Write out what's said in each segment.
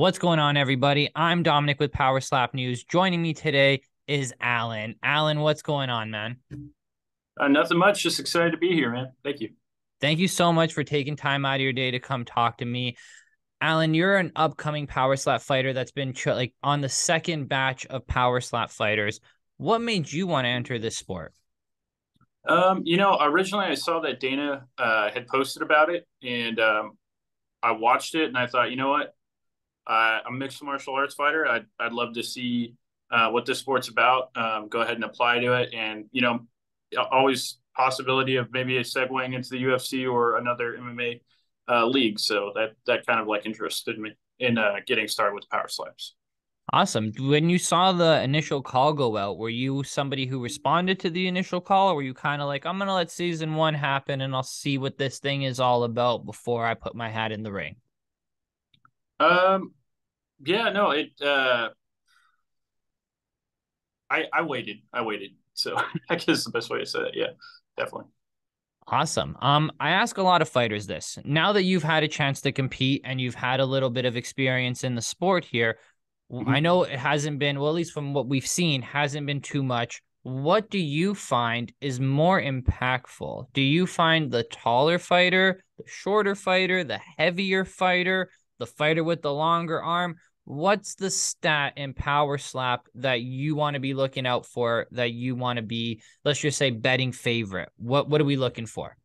What's going on, everybody? I'm Dominic with Power Slap News. Joining me today is Alan. Alan, what's going on, man? Nothing much. Just excited to be here, man. Thank you. Thank you so much for taking time out of your day to come talk to me. Alan, you're an upcoming Power Slap fighter that's been like on the second batch of Power Slap fighters. What made you want to enter this sport? You know, originally I saw that Dana had posted about it, and I watched it, and I thought, you know what? I'm a mixed martial arts fighter. I'd love to see what this sport's about. Go ahead and apply to it, and you know, always possibility of maybe segueing into the UFC or another MMA league. So that kind of like interested me in getting started with Power Slaps. Awesome. When you saw the initial call go out, were you somebody who responded to the initial call, or were you kind of like, I'm going to let season one happen and I'll see what this thing is all about before I put my hat in the ring? Yeah, no, I waited. So I guess it's the best way to say it. Yeah, definitely. Awesome. I ask a lot of fighters this. Now that you've had a chance to compete and you've had a little bit of experience in the sport here, I know it hasn't been, well, at least from what we've seen, hasn't been too much. What do you find is more impactful? Do you find the taller fighter, the shorter fighter, the heavier fighter, the fighter with the longer arm? What's the stat in Power Slap that you want to be looking out for, that you want to be, let's just say, betting favorite? What are we looking for?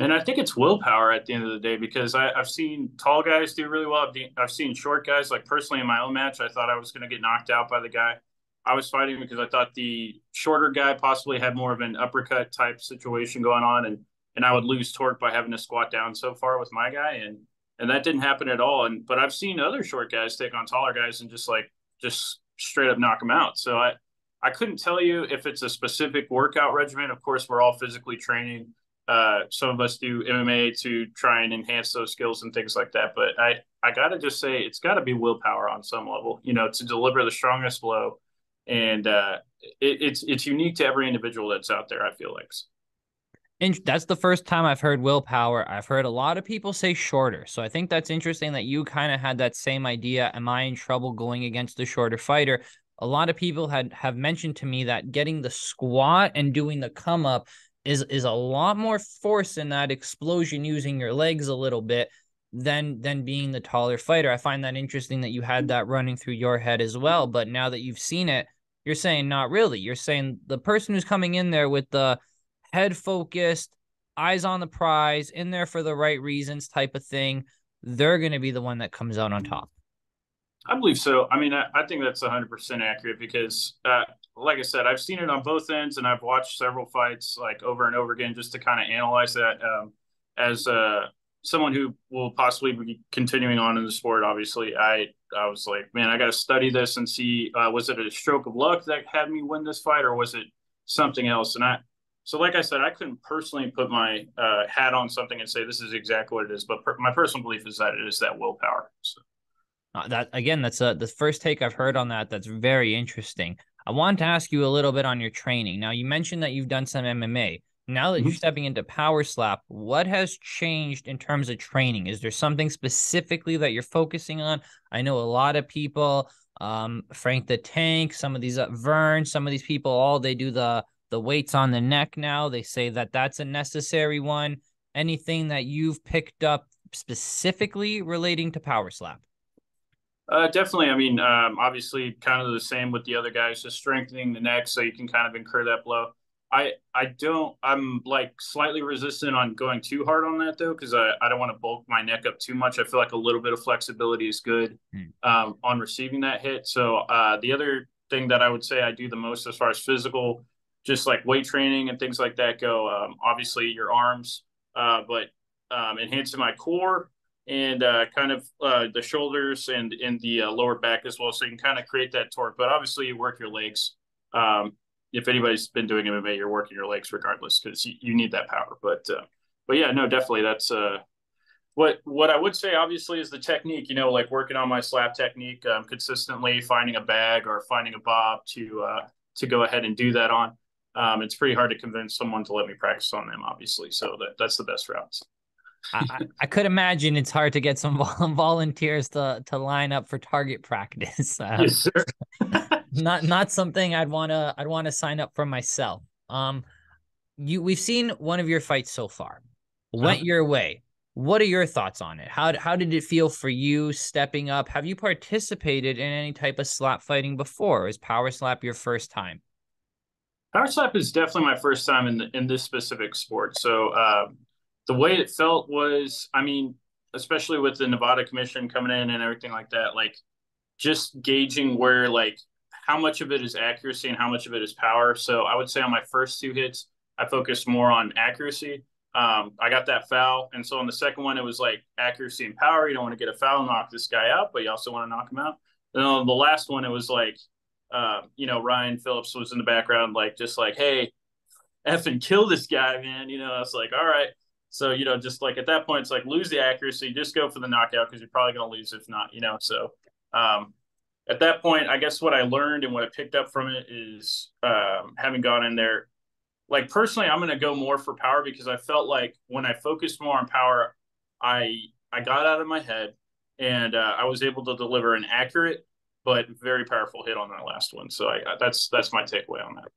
And I think it's willpower at the end of the day, because I've seen tall guys do really well. I've seen short guys. Like, personally, in my own match, I thought I was going to get knocked out by the guy I was fighting, because I thought the shorter guy possibly had more of an uppercut type situation going on, and I would lose torque by having to squat down so far with my guy, and that didn't happen at all. But I've seen other short guys take on taller guys and just straight up knock them out. So I couldn't tell you if it's a specific workout regimen. Of course, we're all physically training. Some of us do MMA to try and enhance those skills and things like that. But I got to just say, it's got to be willpower on some level, you know, to deliver the strongest blow. And it's unique to every individual that's out there, I feel like. And that's the first time I've heard willpower. I've heard a lot of people say shorter. So I think that's interesting that you kind of had that same idea. Am I in trouble going against the shorter fighter? A lot of people have mentioned to me that getting the squat and doing the come up is a lot more force in that explosion, using your legs a little bit, than being the taller fighter. I find that interesting that you had that running through your head as well. But now that you've seen it, you're saying not really. You're saying the person who's coming in there with the head focused, eyes on the prize, in there for the right reasons type of thing, they're going to be the one that comes out on top. I believe so. I mean, I think that's 100% accurate, because like I said, I've seen it on both ends, and I've watched several fights like over and over again just to kind of analyze that as someone who will possibly be continuing on in the sport. Obviously, I was like, man, I got to study this and see, was it a stroke of luck that had me win this fight, or was it something else? And so like I said, I couldn't personally put my hat on something and say this is exactly what it is. But my personal belief is that it is that willpower. So. That again, that's the first take I've heard on that. That's very interesting. I want to ask you a little bit on your training. Now, you mentioned that you've done some MMA. Now that you're stepping into Power Slap, what has changed in terms of training? Is there something specifically that you're focusing on? I know a lot of people, Frank the Tank, some of these Vern, some of these people, all they do the weights on the neck now. They say that that's a necessary one. Anything that you've picked up specifically relating to Power Slap? Definitely. I mean, obviously kind of the same with the other guys, just strengthening the neck so you can kind of incur that blow. I'm like slightly resistant on going too hard on that, though, because I don't want to bulk my neck up too much. I feel like a little bit of flexibility is good on receiving that hit. So the other thing that I would say I do the most as far as physical, just like weight training and things like that go, obviously your arms, but enhancing my core, and kind of the shoulders and in the lower back as well. So you can kind of create that torque, but obviously you work your legs. If anybody's been doing MMA, you're working your legs regardless, because you need that power. But yeah, no, definitely. That's what I would say, obviously, is the technique, you know, like working on my slap technique, consistently finding a bag or finding a bob to go ahead and do that on. It's pretty hard to convince someone to let me practice on them, obviously. So that's the best route. I could imagine it's hard to get some volunteers to line up for target practice. Yes, sir. not something I'd want to sign up for myself. We've seen one of your fights so far. Went your way. What are your thoughts on it? How did it feel for you stepping up? Have you participated in any type of slap fighting before? Or is Power Slap your first time? Power Slap is definitely my first time in this specific sport. So the way it felt was, I mean, especially with the Nevada commission coming in and everything like that, like just gauging where, like how much of it is accuracy and how much of it is power. So I would say on my first two hits, I focused more on accuracy. I got that foul. And so on the second one, it was like accuracy and power. You don't want to get a foul, knock this guy out, but you also want to knock him out. And on the last one, it was like, you know, Ryan Phillips was in the background, like, just like, hey, effing kill this guy, man. You know, I was like, all right. So, you know, just like at that point, it's like, lose the accuracy, just go for the knockout, because you're probably going to lose if not, you know. So at that point, I guess what I learned and what I picked up from it is having gone in there, like personally, I'm going to go more for power, because I felt like when I focused more on power, I got out of my head, and I was able to deliver an accurate but very powerful hit on that last one. So that's my takeaway on that.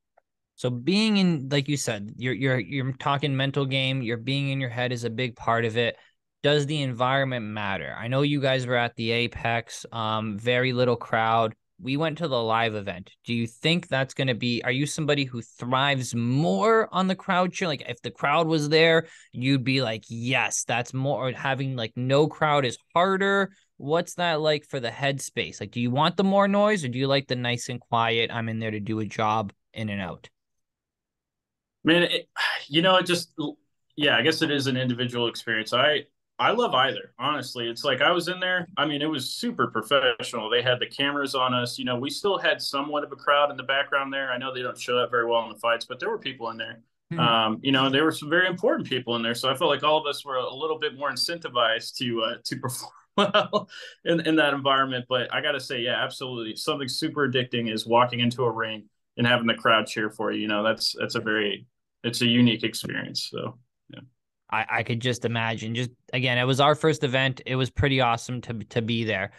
So being in, like you said, you're talking mental game. You're being in your head is a big part of it. Does the environment matter? I know you guys were at the Apex, very little crowd. We went to the live event. Do you think that's going to be, are you somebody who thrives more on the crowd cheer? Like if the crowd was there, you'd be like, yes, that's more, or having like no crowd is harder. What's that like for the headspace? Like, do you want the more noise, or do you like the nice and quiet? I'm in there to do a job, in and out. Man, I guess it is an individual experience. I love either, honestly. It's like I was in there. I mean, it was super professional. They had the cameras on us. You know, we still had somewhat of a crowd in the background there. I know they don't show that very well in the fights, but there were people in there. Mm-hmm. You know, there were some very important people in there. So I felt like all of us were a little bit more incentivized to perform well in that environment. But I got to say, yeah, absolutely. Something super addicting is walking into a ring and having the crowd cheer for you. You know, it's a unique experience. So, yeah. I could just imagine. Just again, it was our first event. It was pretty awesome to be there.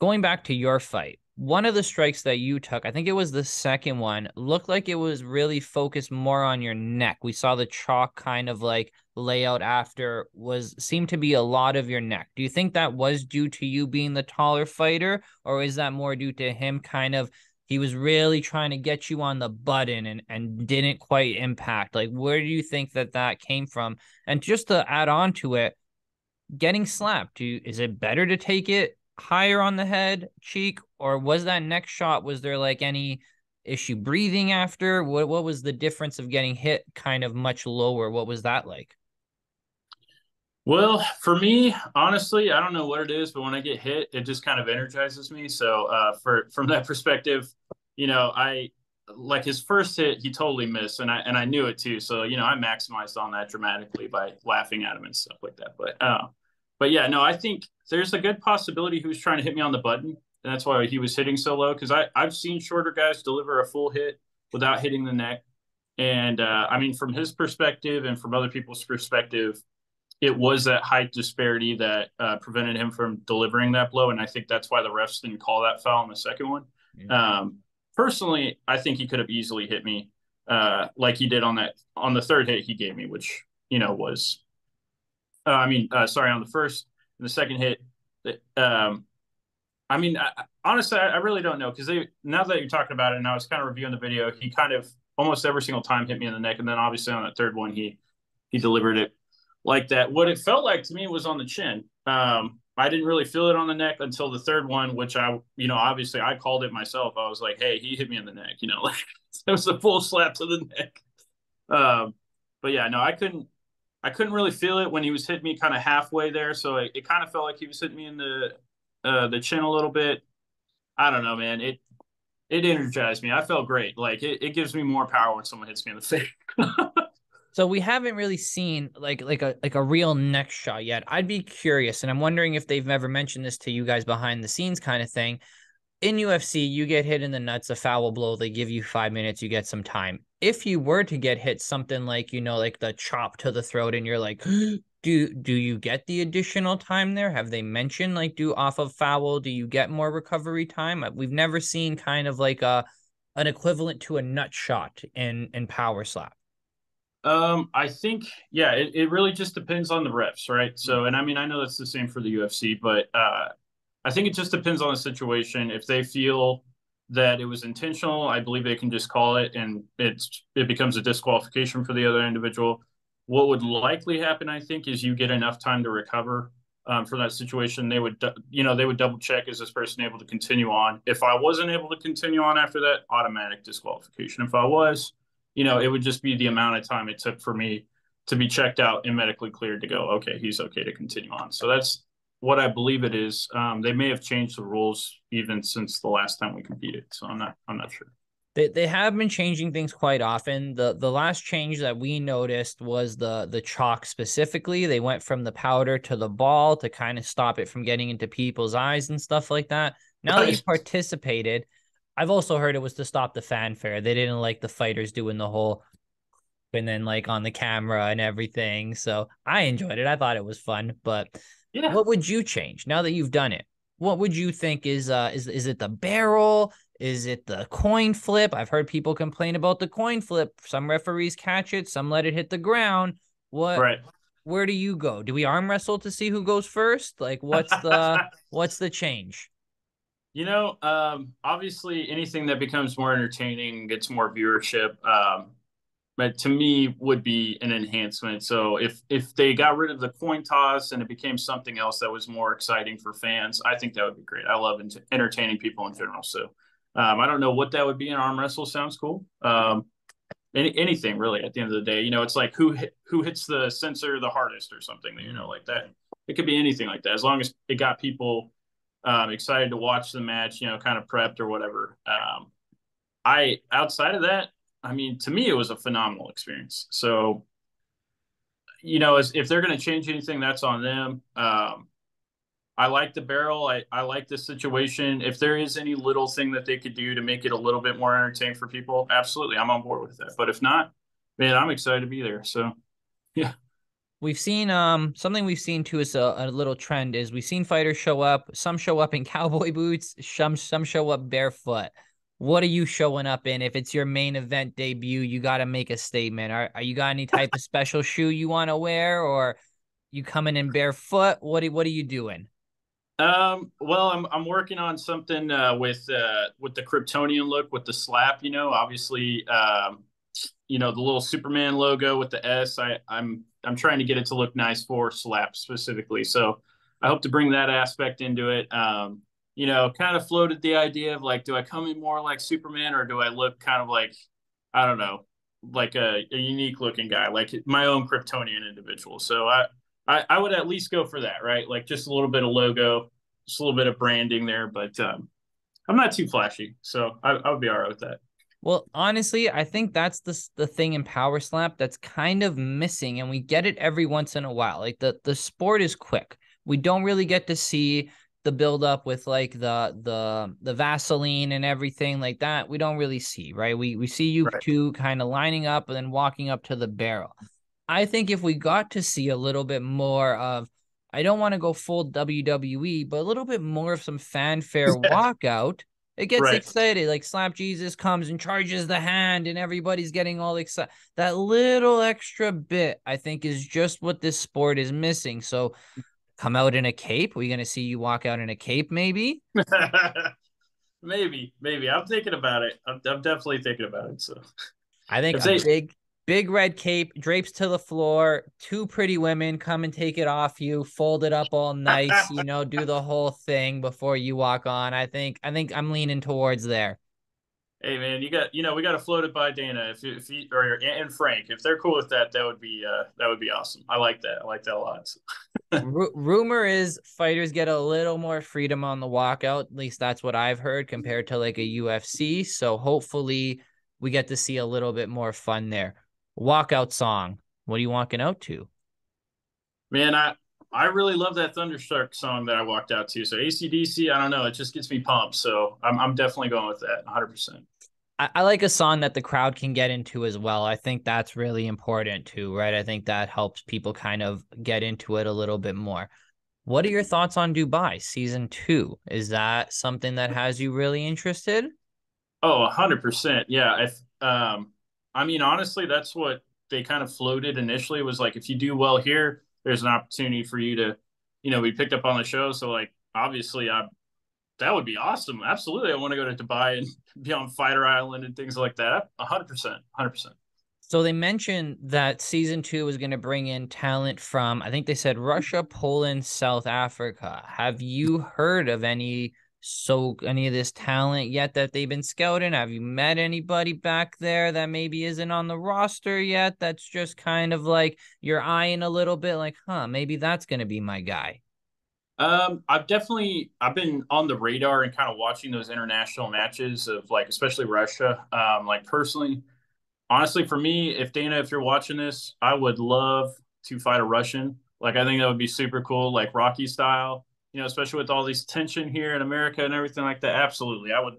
Going back to your fight, one of the strikes that you took, I think it was the second one, looked like it was really focused more on your neck. We saw the chalk kind of like layout after seemed to be a lot of your neck. Do you think that was due to you being the taller fighter, or is that more due to him kind of, he was really trying to get you on the button and didn't quite impact? Like, where do you think that came from? And just to add on to it, getting slapped, is it better to take it higher on the head, cheek, or was that next shot, was there like any issue breathing after? What was the difference of getting hit kind of much lower? What was that like? Well, for me, honestly, I don't know what it is, but when I get hit, it just kind of energizes me. So from that perspective, you know, I like his first hit, he totally missed, and I knew it too. So, you know, I maximized on that dramatically by laughing at him and stuff like that. But yeah, no, I think there's a good possibility he was trying to hit me on the button, and that's why he was hitting so low, because I've seen shorter guys deliver a full hit without hitting the neck. And I mean, from his perspective and from other people's perspective, it was that height disparity that prevented him from delivering that blow. And I think that's why the refs didn't call that foul on the second one. Mm-hmm. Personally, I think he could have easily hit me like he did on the third hit he gave me, which, you know, was, on the first and the second hit. I really don't know. Cause now that you're talking about it and I was kind of reviewing the video, he kind of almost every single time hit me in the neck. And then obviously on that third one, he delivered it like that. What it felt like to me was on the chin. I didn't really feel it on the neck until the third one, which obviously I called it myself. I was like, hey, he hit me in the neck, you know, like it was a full slap to the neck. But yeah, no, I couldn't really feel it when he was hitting me kind of halfway there. So it kind of felt like he was hitting me in the chin a little bit. I don't know, man. It energized me. I felt great. Like it gives me more power when someone hits me in the face. So we haven't really seen like a real neck shot yet. I'd be curious, and I'm wondering if they've ever mentioned this to you guys behind the scenes kind of thing. In UFC, you get hit in the nuts, a foul blow, they give you 5 minutes, you get some time. If you were to get hit something like, you know, like the chop to the throat and you're like, do Do you get the additional time there? Have they mentioned, like, do off of foul, do you get more recovery time? We've never seen kind of like an equivalent to a nut shot in Power Slap. I think, yeah, it really just depends on the refs, right? So, and I mean, I know that's the same for the UFC, but I think it just depends on the situation. If they feel that it was intentional, I believe they can just call it, and it becomes a disqualification for the other individual. What would likely happen, I think, is you get enough time to recover from that situation. They would, they would double check, is this person able to continue on? If I wasn't able to continue on after that, automatic disqualification. If I was, it would just be the amount of time it took for me to be checked out and medically cleared to go, okay, he's okay to continue on. So that's what I believe it is. They may have changed the rules even since the last time we competed. So I'm not sure. They have been changing things quite often. The last change that we noticed was the chalk specifically. They went from the powder to the ball to kind of stop it from getting into people's eyes and stuff like that. Now that you've participated, I've also heard it was to stop the fanfare. They didn't like the fighters doing the whole and then like on the camera and everything. So I enjoyed it. I thought it was fun. But yeah. What would you change now that you've done it? What would you think is it the barrel? Is it the coin flip? I've heard people complain about the coin flip. Some referees catch it. Some let it hit the ground. What? Right. Where do you go? Do we arm wrestle to see who goes first? Like, what's the change? Obviously anything that becomes more entertaining gets more viewership, but to me would be an enhancement. So if they got rid of the coin toss and it became something else that was more exciting for fans, I think that would be great. I love entertaining people in general. So I don't know what that would be. An arm wrestle sounds cool. Anything really at the end of the day, it's like who hits the sensor the hardest or something, like that. It could be anything like that. As long as it got people excited to watch the match, kind of prepped or whatever. Outside of that, I mean, to me, it was a phenomenal experience. So, if they're going to change anything, that's on them. I like the barrel. I like the situation. If there is any little thing that they could do to make it a little bit more entertaining for people, absolutely, I'm on board with that. But if not, man, I'm excited to be there. So, yeah. We've seen something we've seen too is a little trend is we've seen fighters show up. Some show up in cowboy boots. Some show up barefoot. What are you showing up in? If it's your main event debut, you got to make a statement. Are you got any type of special shoe you want to wear, or you coming in barefoot? What are you doing? Well, I'm working on something with the Kryptonian look with the slap. Obviously, the little Superman logo with the S. I'm trying to get it to look nice for slap specifically. So I hope to bring that aspect into it. Kind of floated the idea of like, do I come in more like Superman, or do I look kind of like, I don't know, like a unique looking guy, like my own Kryptonian individual. So I would at least go for that, right? Like just a little bit of logo, just a little bit of branding there, but I'm not too flashy. So I would be all right with that. Well, honestly, I think that's the thing in Power Slap that's kind of missing, and we get it every once in a while. Like the sport is quick. We don't really get to see the buildup with like the Vaseline and everything like that. We don't really see, right? We see you two kind of lining up and then walking up to the barrel. I think if we got to see a little bit more of, I don't want to go full WWE, but a little bit more of some fanfare walkout. It gets excited, like Slap Jesus comes and charges the hand and everybody's getting all excited. That little extra bit, I think, is just what this sport is missing. So come out in a cape. Are we going to see you walk out in a cape maybe? Maybe. I'm thinking about it. I'm definitely thinking about it. So I think big red cape drapes to the floor. Two pretty women come and take it off you, fold it up all nice, do the whole thing before you walk on. I think I'm leaning towards there. Hey man, we got to float it by Dana if you or and Frank, if they're cool with that, that would be awesome. I like that. I like that a lot. Rumor is fighters get a little more freedom on the walkout. At least that's what I've heard compared to like a UFC. So hopefully we get to see a little bit more fun there. Walkout song. What are you walking out to? Man, I really love that Thunderstruck song that I walked out to. So AC/DC, I don't know, it just gets me pumped. So I'm definitely going with that 100%. I like a song that the crowd can get into as well. I think that's really important too, right? I think that helps people kind of get into it a little bit more. What are your thoughts on Dubai season 2? Is that something that has you really interested? Oh, 100%. Yeah. I mean, honestly, that's what they kind of floated initially, was like, if you do well here, there's an opportunity for you to, you know, be picked up on the show. So like, obviously that would be awesome. Absolutely. I want to go to Dubai and be on Fighter Island and things like that. 100%. So they mentioned that season 2 is going to bring in talent from, I think they said Russia, Poland, South Africa. Have you heard of any of this talent yet that they've been scouting? Have you met anybody back there that maybe isn't on the roster yet? That's just kind of like you're eyeing a little bit like, huh, maybe that's going to be my guy. I've been on the radar and kind of watching those international matches of like, especially Russia. Like personally, honestly, for me, if Dana, if you're watching this, I would love to fight a Russian. Like, I think that would be super cool. Like Rocky style, you know, especially with all these tension here in America and everything like that. Absolutely. I would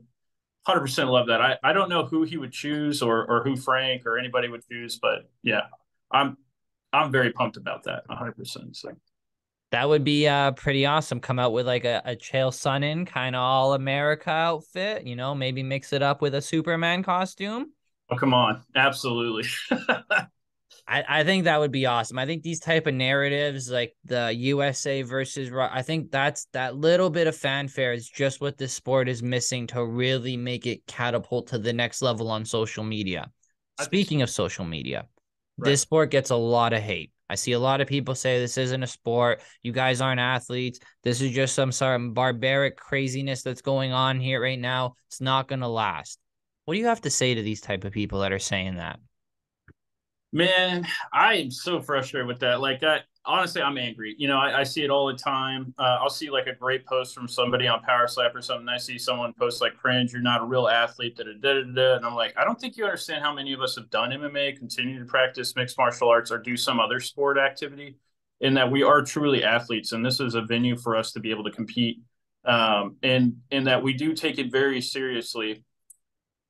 100% love that. I don't know who he would choose or who Frank or anybody would choose, but yeah, I'm very pumped about that. 100%. So. That would be pretty awesome. Come out with like a Chael Sonnen kind of all America outfit, you know, maybe mix it up with a Superman costume. Oh, come on. Absolutely. I think that would be awesome. I think these type of narratives like the USA versus, I think that's that little bit of fanfare is just what this sport is missing to really make it catapult to the next level on social media. Speaking of social media, right. This sport gets a lot of hate. I see a lot of people say this isn't a sport. You guys aren't athletes. This is just some sort of barbaric craziness that's going on here right now. It's not going to last. What do you have to say to these type of people that are saying that? Man, I am so frustrated with that. Like, honestly, I'm angry. You know, I see it all the time. I'll see like a great post from somebody on Power Slap or something. I see someone post like, cringe, you're not a real athlete. And I'm like, I don't think you understand how many of us have done MMA, continue to practice mixed martial arts, or do some other sport activity, in that we are truly athletes. And this is a venue for us to be able to compete. And that we do take it very seriously.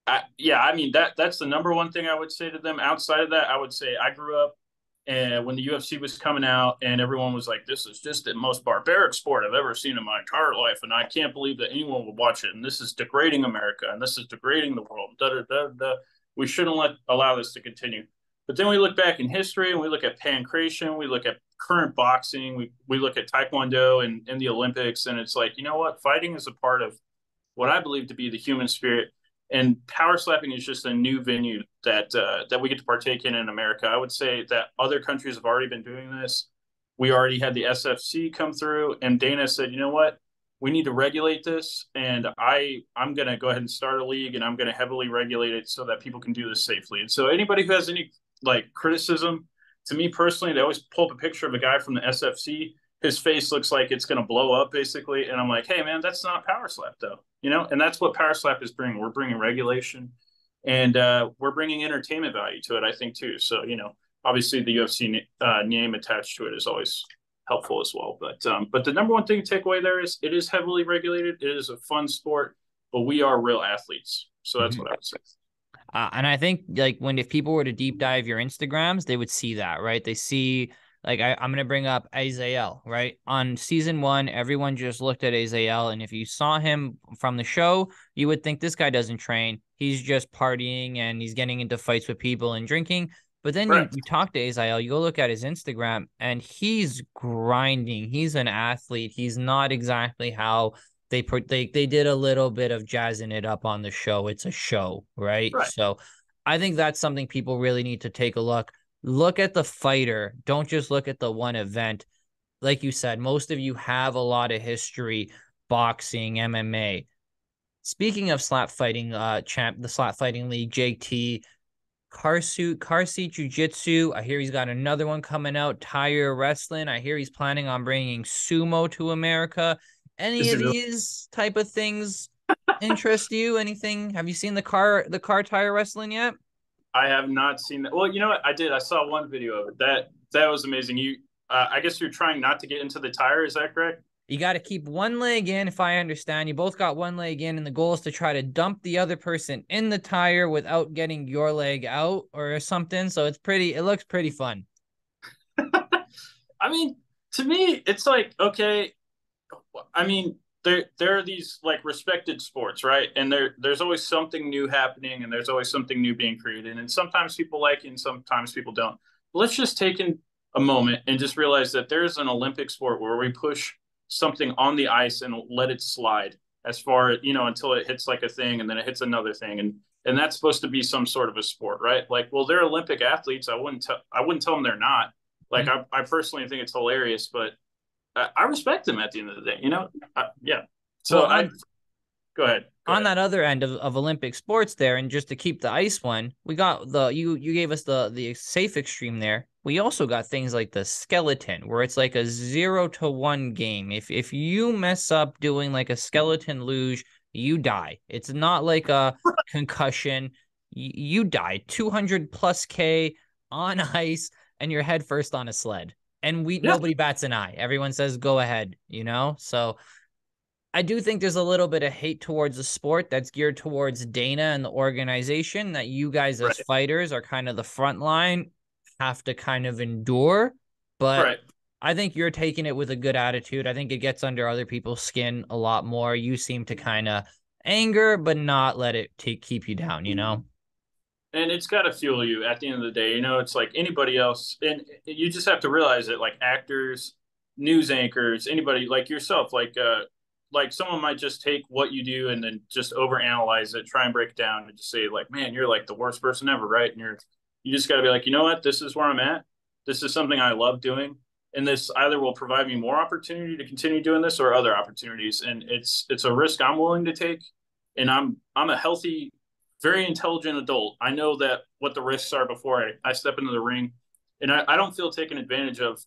I mean, that's the number one thing I would say to them. Outside of that, I would say I grew up and when the UFC was coming out and everyone was like, this is just the most barbaric sport I've ever seen in my entire life. And I can't believe that anyone would watch it. And this is degrading America. And this is degrading the world. We shouldn't allow this to continue. But then we look back in history and we look at pancration. We look at current boxing. We look at Taekwondo and the Olympics. And it's like, you know what? Fighting is a part of what I believe to be the human spirit. And power slapping is just a new venue that that we get to partake in America. I would say that other countries have already been doing this. We already had the SFC come through, and Dana said, you know what? We need to regulate this, and I'm going to go ahead and start a league, and I'm going to heavily regulate it so that people can do this safely. And so anybody who has any, like, criticism, to me personally, they always pull up a picture of a guy from the SFC. His face looks like it's going to blow up, basically. And I'm like, hey, man, that's not Power Slap, though. You know, and that's what Power Slap is bringing. We're bringing regulation, and we're bringing entertainment value to it, I think, too. So, you know, obviously the UFC name attached to it is always helpful as well. But the number one thing to take away there is it is heavily regulated. It is a fun sport, but we are real athletes. So that's what I would say. And I think, like, if people were to deep dive your Instagrams, they would see that, right? They see... Like, I'm going to bring up Azael, right? On season 1, everyone just looked at Azael, and if you saw him from the show, you would think this guy doesn't train. He's just partying, and he's getting into fights with people and drinking. But then you talk to Azael, you go look at his Instagram, and he's grinding. He's an athlete. He's not exactly how they did a little bit of jazzing it up on the show. It's a show, right? So I think that's something people really need to take a look. Look at the fighter. Don't just look at the one event. Like you said, most of you have a lot of history, boxing, MMA. Speaking of slap fighting, the slap fighting league, JT, Karsi Jiu-Jitsu. I hear he's got another one coming out, Tire Wrestling. I hear he's planning on bringing sumo to America. Any of these type of things interest you? Anything? Have you seen the car Tire Wrestling yet? I have not seen that. Well, you know what? I did. I saw one video of it. That was amazing. I guess you're trying not to get into the tire. Is that correct? You got to keep one leg in, if I understand. You both got one leg in, and the goal is to try to dump the other person in the tire without getting your leg out or something. So it's pretty, it looks pretty fun. I mean, to me, it's like, okay, I mean, there are these like respected sports, right? And there's always something new happening, and there's always something new being created. And sometimes people like it, and sometimes people don't. But let's just take in a moment and just realize that there's an Olympic sport where we push something on the ice and let it slide as far as, you know, until it hits like a thing and then it hits another thing. And that's supposed to be some sort of a sport, right? Like, well, they're Olympic athletes. I wouldn't tell them they're not. Like, mm-hmm. I personally think it's hilarious, but I respect them at the end of the day, you know? Yeah. So well, go ahead. That other end of Olympic sports there, and just to keep the ice one, we got the, you gave us the safe extreme there. We also got things like the skeleton, where it's like a 0-1 game. If you mess up doing like a skeleton luge, you die. It's not like a concussion. You die 200+ K on ice and your head first on a sled. And nobody bats an eye. Everyone says, go ahead, you know? So I do think there's a little bit of hate towards the sport that's geared towards Dana and the organization, that you guys as fighters are kind of the front line, have to kind of endure, but I think you're taking it with a good attitude. I think it gets under other people's skin a lot more. You seem to kind of anger, but not let it keep you down, you know? And it's got to fuel you at the end of the day. You know, it's like anybody else. And you just have to realize that, like, actors, news anchors, anybody like yourself, like someone might just take what you do and then just overanalyze it, try and break it down and just say, like, man, you're like the worst person ever, right? And you just got to be like, you know what? This is where I'm at. This is something I love doing. And this either will provide me more opportunity to continue doing this or other opportunities. And it's a risk I'm willing to take. And I'm a healthy, very intelligent adult. I know that what the risks are before I step into the ring. And I don't feel taken advantage of.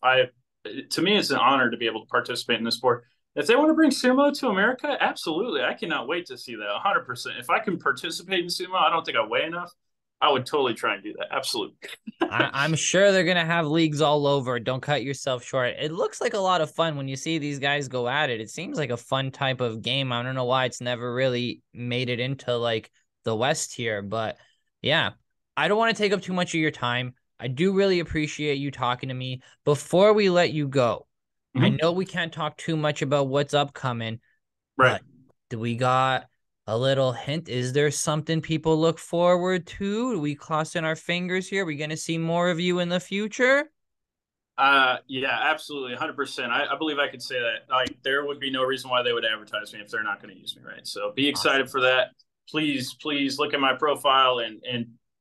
To me, it's an honor to be able to participate in this sport. If they want to bring sumo to America, absolutely. I cannot wait to see that 100%. If I can participate in sumo, I don't think I weigh enough. I would totally try and do that. Absolutely. I'm sure they're going to have leagues all over. Don't cut yourself short. It looks like a lot of fun when you see these guys go at it. It seems like a fun type of game. I don't know why it's never really made it into like the West here, but yeah, I don't want to take up too much of your time. I do really appreciate you talking to me. Before we let you go, mm-hmm. I know we can't talk too much about what's upcoming, right? But we got a little hint. Is there something people look forward to? Do we crossing our fingers here? Are we going to see more of you in the future? Yeah, absolutely. 100%. I believe I could say that. Like, there would be no reason why they would advertise me if they're not going to use me, right? So be excited for that. Please look at my profile and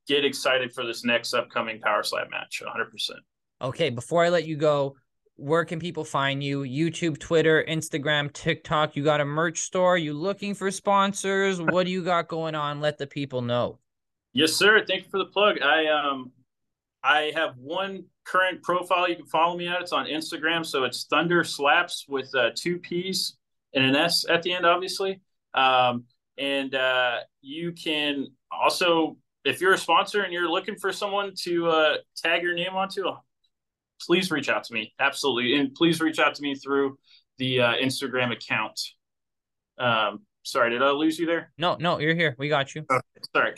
get excited for this next upcoming Power Slap match. 100%. Okay, before I let you go, where can people find you? YouTube, Twitter, Instagram, TikTok. You got a merch store. You looking for sponsors? What do you got going on? Let the people know. Yes, sir. Thank you for the plug. I have one current profile you can follow me at. It's on Instagram. So it's Thunderslaps with 2 Ps and an S at the end, obviously. And you can also, if you're a sponsor and you're looking for someone to tag your name onto, please reach out to me. Absolutely. And please reach out to me through the Instagram account. Sorry, did I lose you there? No, you're here. We got you. Oh, sorry.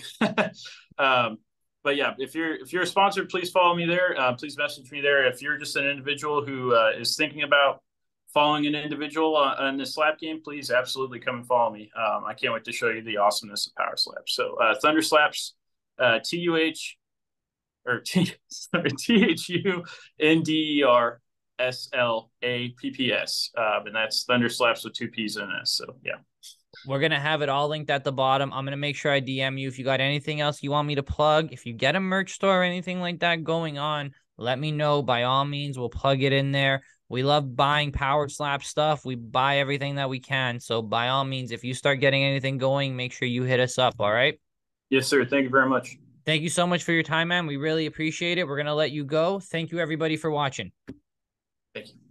But yeah, if you're a sponsor, please follow me there. Please message me there. If you're just an individual who is thinking about following an individual in the slap game, please absolutely come and follow me. I can't wait to show you the awesomeness of Power Slap. So Thunderslaps, THUNDERSLAPPS. And that's Thunderslaps with 2 Ps in it. So yeah. We're going to have it all linked at the bottom. I'm going to make sure I DM you if you got anything else you want me to plug. If you get a merch store or anything like that going on, let me know. By all means, we'll plug it in there. We love buying Power Slap stuff. We buy everything that we can. So by all means, if you start getting anything going, make sure you hit us up. All right. Yes, sir. Thank you very much. Thank you so much for your time, man. We really appreciate it. We're going to let you go. Thank you, everybody, for watching. Thank you.